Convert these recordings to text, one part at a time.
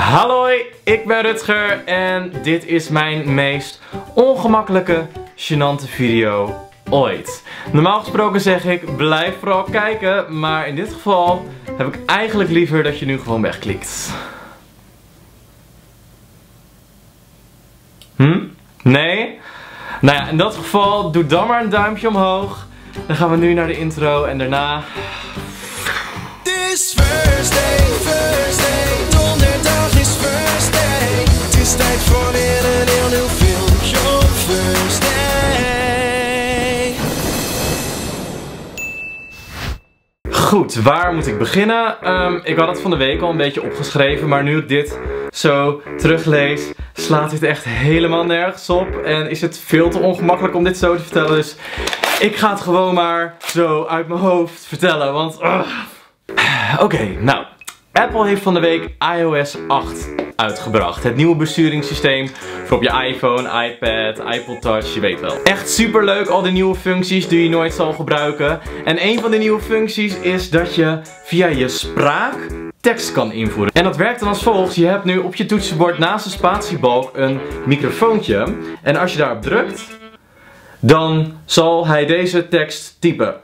Hallo, ik ben Rutger en dit is mijn meest ongemakkelijke, gênante video ooit. Normaal gesproken zeg ik, blijf vooral kijken, maar in dit geval heb ik eigenlijk liever dat je nu gewoon wegklikt. Nee? Nou ja, in dat geval doe dan maar een duimpje omhoog. Dan gaan we nu naar de intro en daarna... This Thursday, donderdag is first day. Het is tijd voor weer een heel nieuw filmpje op first day. Goed, waar moet ik beginnen? Ik had het van de week al een beetje opgeschreven, maar nu ik dit zo teruglees, slaat dit echt helemaal nergens op. En is het veel te ongemakkelijk om dit zo te vertellen, dus ik ga het gewoon maar zo uit mijn hoofd vertellen, want... Oké, nou, Apple heeft van de week iOS 8 uitgebracht. Het nieuwe besturingssysteem voor op je iPhone, iPad, iPod Touch, je weet wel. Echt super leuk, al die nieuwe functies die je nooit zal gebruiken. En een van de nieuwe functies is dat je via je spraak tekst kan invoeren. En dat werkt dan als volgt. Je hebt nu op je toetsenbord naast de spatiebalk een microfoontje. En als je daarop drukt, dan zal hij deze tekst typen.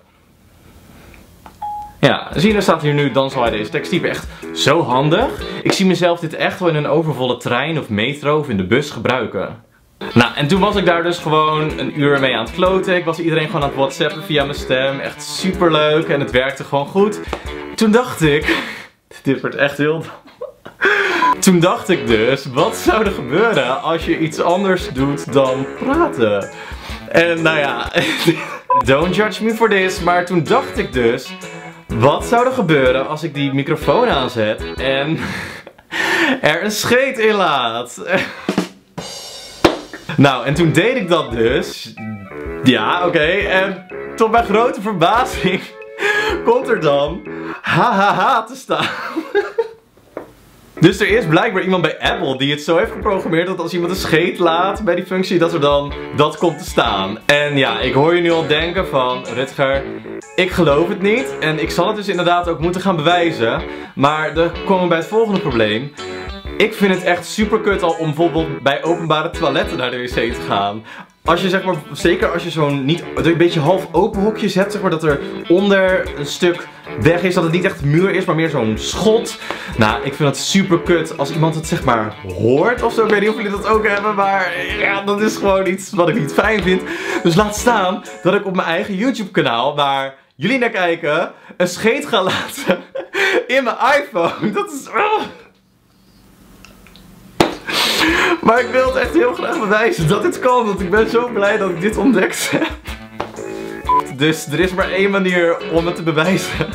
Ja, zie je, daar staat hier nu, dan zal hij deze tekst typen. Echt zo handig. Ik zie mezelf dit echt wel in een overvolle trein of metro of in de bus gebruiken. Nou, en toen was ik daar dus gewoon een uur mee aan het kloten. Ik was iedereen gewoon aan het whatsappen via mijn stem. Echt super leuk en het werkte gewoon goed. Toen dacht ik... Dit wordt echt heel... Toen dacht ik dus, wat zou er gebeuren als je iets anders doet dan praten? En nou ja... Don't judge me for this, maar toen dacht ik dus... Wat zou er gebeuren als ik die microfoon aanzet en er een scheet in laat? Nou, en toen deed ik dat dus. Ja, oké. En tot mijn grote verbazing komt er dan hahaha te staan. Dus er is blijkbaar iemand bij Apple die het zo heeft geprogrammeerd dat als iemand een scheet laat bij die functie, dat er dan dat komt te staan. En ja, ik hoor je nu al denken van, Rutger, ik geloof het niet. En ik zal het dus inderdaad ook moeten gaan bewijzen. Maar dan komen we bij het volgende probleem. Ik vind het echt super kut al om bijvoorbeeld bij openbare toiletten naar de wc te gaan. Als je zeg maar, zeker als je zo'n niet, een beetje half open hokjes hebt, zeg maar, dat er onder een stuk weg is, dat het niet echt een muur is, maar meer zo'n schot. Nou, ik vind dat super kut als iemand het zeg maar hoort ofzo. Ik weet niet of jullie dat ook hebben, maar ja, dat is gewoon iets wat ik niet fijn vind. Dus laat staan dat ik op mijn eigen YouTube kanaal, waar jullie naar kijken, een scheet ga laten in mijn iPhone. Dat is... Maar ik wil het echt heel graag bewijzen dat dit kan, want ik ben zo blij dat ik dit ontdekt heb. Dus er is maar één manier om het te bewijzen.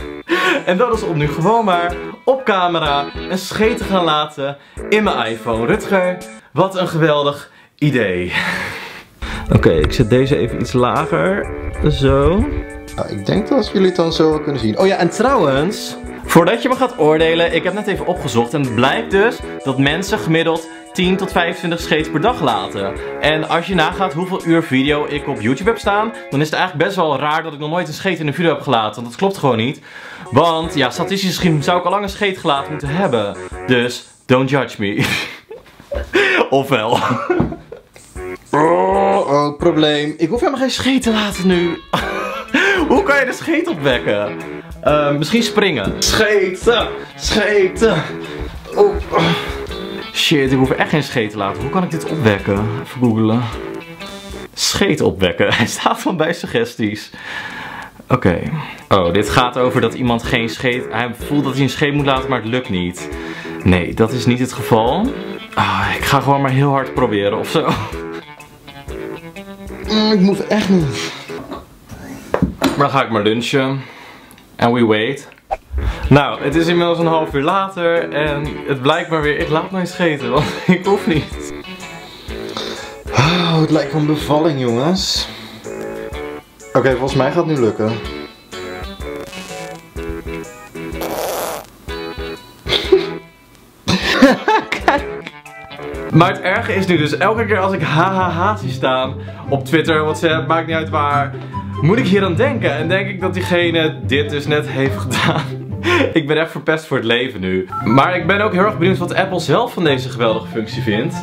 En dat is om nu gewoon maar op camera een scheet te gaan laten in mijn iPhone. Rutger, wat een geweldig idee. Oké, ik zet deze even iets lager. Zo. Nou, ik denk dat jullie het dan zo wel kunnen zien. Oh ja, en trouwens... Voordat je me gaat oordelen, ik heb net even opgezocht en het blijkt dus dat mensen gemiddeld 10 tot 25 scheets per dag laten. En als je nagaat hoeveel uur video ik op YouTube heb staan, dan is het eigenlijk best wel raar dat ik nog nooit een scheet in een video heb gelaten. Want dat klopt gewoon niet. Want ja, statistisch misschien zou ik al lang een scheet gelaten moeten hebben. Dus, don't judge me. Ofwel. Oh, probleem. Ik hoef helemaal geen scheet te laten nu. Hoe kan je de scheet opwekken? Misschien springen. Scheten! Scheten! Oh. Shit, ik hoef echt geen scheet te laten. Hoe kan ik dit opwekken? Even googlen. Scheet opwekken. Hij staat van bij suggesties. Oké. Oh, dit gaat over dat iemand geen scheet... Hij voelt dat hij een scheet moet laten, maar het lukt niet. Nee, dat is niet het geval. Oh, ik ga gewoon maar heel hard proberen ofzo. Ik moet echt niet. Maar dan ga ik maar lunchen. En we wait. Nou, het is inmiddels een half uur later en het blijkt maar weer, ik laat mij scheten, want ik hoef niet. Oh, het lijkt wel een bevalling, jongens. Oké, volgens mij gaat het nu lukken. Maar het erge is nu dus, elke keer als ik hahaha zie staan op Twitter, WhatsApp, maakt niet uit waar... Moet ik hier aan denken en denk ik dat diegene dit dus net heeft gedaan. Ik ben echt verpest voor het leven nu. Maar ik ben ook heel erg benieuwd wat Apple zelf van deze geweldige functie vindt.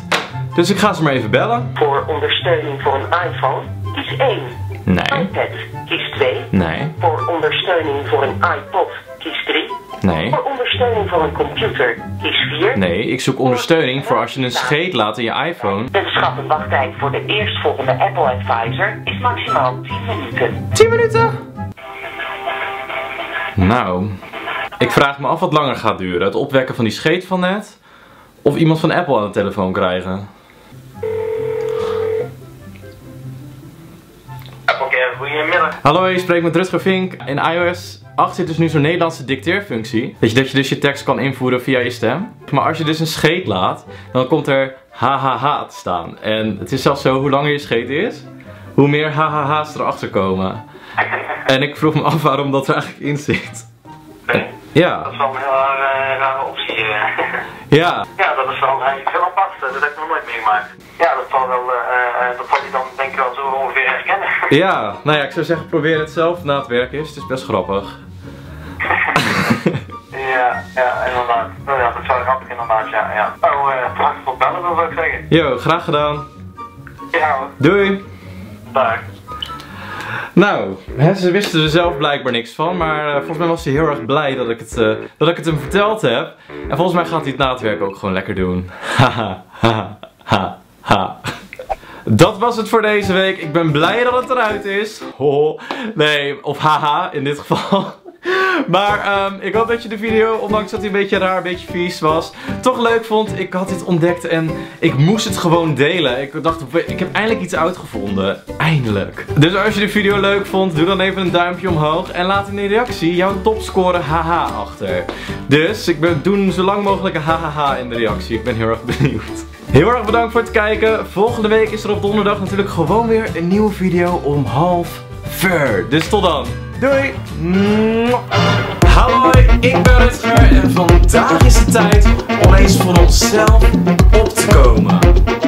Dus ik ga ze maar even bellen. Voor ondersteuning voor een iPhone kies 1. Nee. iPad kies 2. Nee. Voor ondersteuning voor een iPod kies 3. Nee. Voor ondersteuning voor een computer kies 4. Nee, ik zoek ondersteuning voor als je een scheet laat in je iPhone. De schattenwachttijd voor de eerstvolgende Apple Advisor is maximaal 10 minuten. 10 minuten? Nou, ik vraag me af wat langer gaat duren. Het opwekken van die scheet van net. Of iemand van Apple aan de telefoon krijgen. Applecare, goedemiddag. Hallo, je spreekt met Rutger Vink. In iOS 8 zit dus nu zo'n Nederlandse dicteerfunctie. Weet je, dat je dus je tekst kan invoeren via je stem. Maar als je dus een scheet laat, dan komt er hahaha te staan. En het is zelfs zo, hoe langer je scheet is, hoe meer hahaha's erachter komen. En ik vroeg me af waarom dat er eigenlijk in zit. Nee? Ja. Dat is wel een heel rare optie. Ja. Ja, dat is wel heel apart. Dat heb ik nog nooit meegemaakt. Ja, dat zal wel, dat zal je dan denk ik wel zo ongeveer herkennen. Ja, nou ja, ik zou zeggen probeer het zelf na het werk is. Het is best grappig. Ja, ja, inderdaad. Nou ja, dat is wel grappig inderdaad, ja. Ja. Nou, bedankt voor het bellen, dat wil ik zeggen. Jo, graag gedaan. Ja hoor. Doei. Dag. Nou, ze wisten er zelf blijkbaar niks van, maar volgens mij was hij heel erg blij dat ik het hem verteld heb. En volgens mij gaat hij het na het werk ook gewoon lekker doen. Haha, ha, ha, ha. Dat was het voor deze week. Ik ben blij dat het eruit is. Ho, nee, of haha in dit geval. Maar ik hoop dat je de video, ondanks dat hij een beetje raar, een beetje vies was, toch leuk vond. Ik had dit ontdekt en ik moest het gewoon delen. Ik dacht, ik heb eindelijk iets uitgevonden. Eindelijk. Dus als je de video leuk vond, doe dan even een duimpje omhoog. En laat in de reactie jouw topscore haha achter. Dus ik doe zo lang mogelijk een hahaha in de reactie. Ik ben heel erg benieuwd. Heel erg bedankt voor het kijken. Volgende week is er op donderdag natuurlijk gewoon weer een nieuwe video om 12:30. Dus tot dan. Doei! Hallo, ik ben Rutger en vandaag is het tijd om eens voor onszelf op te komen.